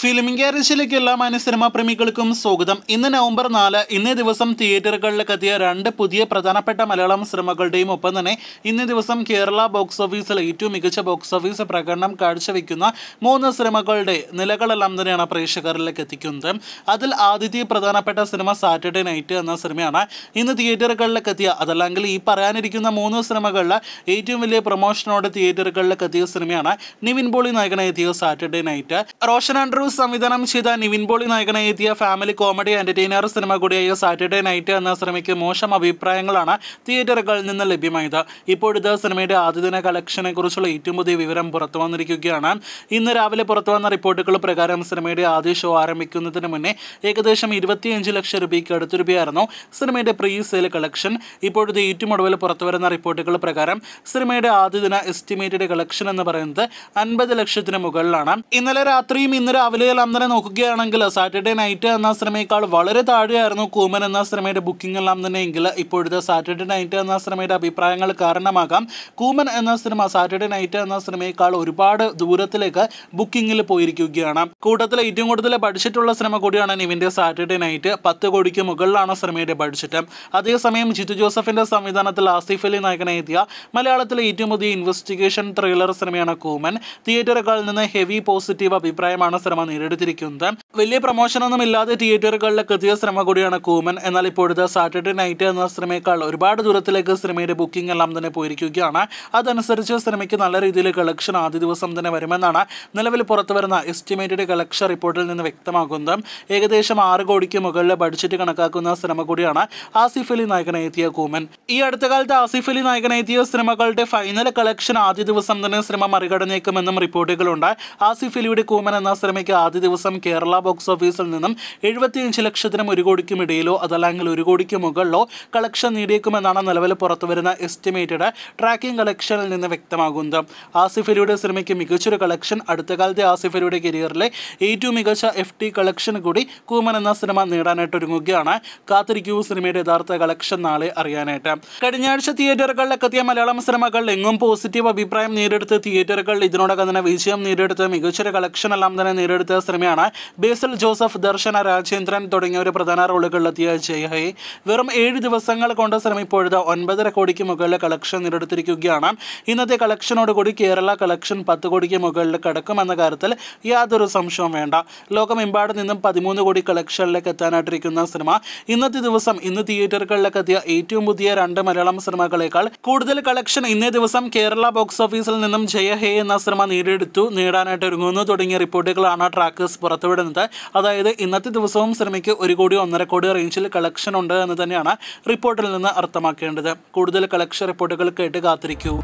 Filming ഗാരേജിലേക്കെല്ലാ മാന്യ cinema പ്രേമികൾക്കും സ്വാഗതം. ഇന്ന് നവംബർ 4 ഇന്നേ ദിവസം തിയേറ്ററുകളിലെത്തിയ രണ്ട് പുതിയ പ്രധാനപ്പെട്ട മലയാളം സിനിമകളുടെയും ഒപ്പം തന്നെ ഇന്നേ ദിവസം കേരള ബോക്സ് ഓഫീസിലെ ഏറ്റവും മികച്ച ബോക്സ് ഓഫീസ് പ്രകടനം കാഴ്ചവെക്കുന്ന മൂന്ന് സിനിമകളുടെ നിലകളെല്ലാം തന്നെയാണ് പ്രേക്ഷകരിലേക്ക് എത്തിക്കുന്നത്. അതിൽ ആദ്യത്തെ പ്രധാനപ്പെട്ട സിനിമ സാറ്റർഡേ നൈറ്റ് എന്ന സിനിമയാണ്. ഇന്ന് തിയേറ്ററുകളിലേക്ക് എത്തിയ അതല്ലെങ്കിൽ ഈ പറയാനിരിക്കുന്ന മൂന്ന് സിനിമകളിലെ ഏറ്റവും വലിയ പ്രൊമോഷനോടെ തിയേറ്ററുകളിലേക്ക് എത്തിയ സിനിമയാണ് നിവിൻ പോളി നായകനായി എത്തിയ സാറ്റർഡേ നൈറ്റ്. റോഷൻ ആൻഡ്രൂ സംവിധാനം ചെയ്ത നിവിൻ പോളി നായകനായി എത്തിയ ഫാമിലി കോമഡി എന്റർടൈനർ സിനിമ കൂടിയായ സാറ്റർഡേ നൈറ്റ് എന്ന സിനിമയ്ക്ക് മോശം അഭിപ്രായങ്ങളാണ് തിയേറ്ററുകളിൽ നിന്ന് ലഭ്യമായത്. ഇപ്പോഴത്തെ സിനിമയുടെ ആദ്യദിന കളക്ഷനെ കുറിച്ചുള്ള ഏറ്റവും പുതിയ വിവരം പുറത്തു വന്നിരിക്കുകയാണ്. ഇന്ന് രാവിലെ പുറത്തു വന്ന റിപ്പോർട്ടുകൾ പ്രകാരം സിനിമയുടെ ആദ്യ ഷോ ആരംഭിക്കുന്നതിന് മുന്നേ ഏകദേശം 25 ലക്ഷം രൂപയ്ക്ക് അടുത്ത് രൂപയായിരുന്നു സിനിമയുടെ പ്രീ സെയിൽ കളക്ഷൻ. ഇപ്പോഴത്തെ ഏറ്റവും ഒടുവിൽ പുറത്തുവരുന്ന റിപ്പോർട്ടുകൾ പ്രകാരം സിനിമയുടെ ആദ്യദിന എസ്റ്റിമേറ്റഡ് കളക്ഷൻ എന്ന് പറയുന്നത് 50 ലക്ഷത്തിന് മുകളിലാണ്. ഇന്നലെ രാത്രിയും ഇന്ന് രാവിലെയെല്ലാം തന്നെ നോക്കുകയാണെങ്കിൽ സാറ്റർഡേ നൈറ്റ് എന്ന സിനിമയേക്കാൾ വളരെ താഴെയായിരുന്നു കൂമൻ എന്ന സിനിമയുടെ ബുക്കിംഗ് എല്ലാം തന്നെയെങ്കിൽ ഇപ്പോഴത്തെ സാറ്റർഡേ നൈറ്റ് എന്ന സിനിമയുടെ അഭിപ്രായങ്ങൾ കാരണമാകാം കൂമൻ എന്ന സിനിമ സാറ്റർഡേ നൈറ്റ് എന്ന സിനിമയേക്കാൾ ഒരുപാട് ദൂരത്തിലേക്ക് ബുക്കിങ്ങിൽ പോയിരിക്കുകയാണ്. കൂട്ടത്തിൽ ഏറ്റവും കൂടുതൽ ബഡ്ജറ്റുള്ള സിനിമ കൂടിയാണ് നിവിൻ്റെ സാറ്റർഡേ നൈറ്റ്. 10 കോടിക്ക് മുകളിലാണ് സിനിമയുടെ ബഡ്ജറ്റ്. അതേസമയം ജിത്തു ജോസഫിൻ്റെ സംവിധാനത്തിൽ ആസിഫ് അലി നായകനായി എത്തിയ മലയാളത്തിലെ ഏറ്റവും പുതിയ ഇൻവെസ്റ്റിഗേഷൻ ത്രില്ലർ സിനിമയാണ് കൂമൻ. തിയേറ്ററുകളിൽ നിന്ന് ഹെവി പോസിറ്റീവ് അഭിപ്രായമാണ് സിനിമ നേരിടുത്തിരിക്കുന്നത്. വലിയ പ്രൊമോഷനൊന്നും ഇല്ലാതെ തിയേറ്ററുകളിലേക്ക് എത്തിയ സിനിമ കൂടിയാണ് കൂമൻ. എന്നാൽ ഇപ്പോഴത്തെ സാറ്റർഡേ നൈറ്റ് എന്ന സിനിമയേക്കാൾ ഒരുപാട് ദൂരത്തിലേക്ക് സിനിമയുടെ ബുക്കിംഗ് എല്ലാം തന്നെ പോയിരിക്കുകയാണ്. അതനുസരിച്ച് സിനിമയ്ക്ക് നല്ല രീതിയിൽ കളക്ഷൻ ആദ്യ ദിവസം തന്നെ വരുമെന്നാണ് നിലവിൽ പുറത്തുവരുന്ന എസ്റ്റിമേറ്റഡ് കളക്ഷൻ റിപ്പോർട്ടിൽ നിന്ന് വ്യക്തമാക്കുന്നത്. ഏകദേശം 6 കോടിക്ക് മുകളിൽ ബഡ്ജറ്റ് കണക്കാക്കുന്ന സിനിമ കൂടിയാണ് ആസിഫ് അലി നായകനായി എത്തിയ കൂമൻ. ഈ അടുത്ത കാലത്ത് ആസിഫ് അലി നായകനായി എത്തിയ സിനിമകളുടെ ഫൈനൽ കളക്ഷൻ ആദ്യ ദിവസം തന്നെ സിനിമ മറികടന്നേക്കുമെന്നും റിപ്പോർട്ടുകളുണ്ട്. ആസിഫ് അലിയുടെ കൂമൻ എന്ന സിനിമയ്ക്ക് ആദ്യ ദിവസം കേരള ബോക്സ് ഓഫീസിൽ നിന്നും 75 ലക്ഷത്തിനും 1 കോടിക്കും ഇടയിലോ അതല്ലെങ്കിൽ 1 കോടിക്ക് മുകളിലോ കളക്ഷൻ നേടിയേക്കുമെന്നാണ് നിലവിൽ പുറത്തുവരുന്ന എസ്റ്റിമേറ്റഡ് ട്രാക്കിംഗ് കളക്ഷനിൽ നിന്ന് വ്യക്തമാകുന്നത്. ആസിഫ് അലിയുടെ സിനിമയ്ക്ക് മികച്ചൊരു കളക്ഷൻ അടുത്ത കാലത്തെ ആസിഫ് അലിയുടെ കരിയറിലെ ഏറ്റവും മികച്ച FT കളക്ഷൻ കൂടി കൂമൻ എന്ന സിനിമ നേടാനായിട്ട് ഒരുങ്ങുകയാണ്. കാത്തിരിക്കൂ സിനിമയുടെ യഥാർത്ഥ കളക്ഷൻ നാളെ അറിയാനായിട്ട്. കഴിഞ്ഞ ആഴ്ച തിയേറ്ററുകളിലൊക്കെ എത്തിയ മലയാളം സിനിമകൾ എങ്ങും പോസിറ്റീവ് അഭിപ്രായം നേടിയെടുത്ത് തിയേറ്ററുകൾ ഇതിനോടകം തന്നെ വിജയം നേടിയെടുത്ത് മികച്ചൊരു കളക്ഷൻ എല്ലാം തന്നെ നേടിയെടുത്ത സിനിമയാണ് ബേസിൽ ജോസഫ്, ദർശന, രാജേന്ദ്രൻ തുടങ്ങിയവർ പ്രധാന റോളുകളിലെത്തിയ ജയഹേ. വെറും 7 ദിവസങ്ങൾ കൊണ്ട് സിനിമ ഇപ്പോഴത്തെ 9.5 കോടിക്ക് മുകളിൽ കളക്ഷൻ നേടിയെടുത്തിരിക്കുകയാണ്. ഇന്നത്തെ കളക്ഷനോടുകൂടി കേരള കളക്ഷൻ 10 കോടിക്ക് മുകളിൽ കടക്കുമെന്ന കാര്യത്തിൽ യാതൊരു സംശയവും വേണ്ട. ലോകമെമ്പാട് നിന്നും 13 കോടി കളക്ഷനിലേക്ക് എത്താനായിട്ടിരിക്കുന്ന സിനിമ ഇന്നത്തെ ദിവസം ഇന്ന് തിയേറ്ററുകളിലേക്ക് എത്തിയ ഏറ്റവും പുതിയ 2 മലയാളം സിനിമകളേക്കാൾ കൂടുതൽ കളക്ഷൻ ഇന്നേ ദിവസം കേരള ബോക്സ് ഓഫീസിൽ നിന്നും ജയഹേ എന്ന സിനിമ നേടാനായിട്ട് ഒരുങ്ങുന്നു തുടങ്ങിയ റിപ്പോർട്ടുകളാണ് ട്രാക്കേഴ്സ് പുറത്തുവിടുന്നത്. അതായത് ഇന്നത്തെ ദിവസവും സിനിമയ്ക്ക് 1 കോടി 1.5 കോടി റേഞ്ചിൽ കളക്ഷൻ ഉണ്ട് എന്ന് തന്നെയാണ് റിപ്പോർട്ടിൽ നിന്ന് അർത്ഥമാക്കേണ്ടത്. കൂടുതൽ കളക്ഷൻ റിപ്പോർട്ടുകൾ കേട്ട് കാത്തിരിക്കൂ.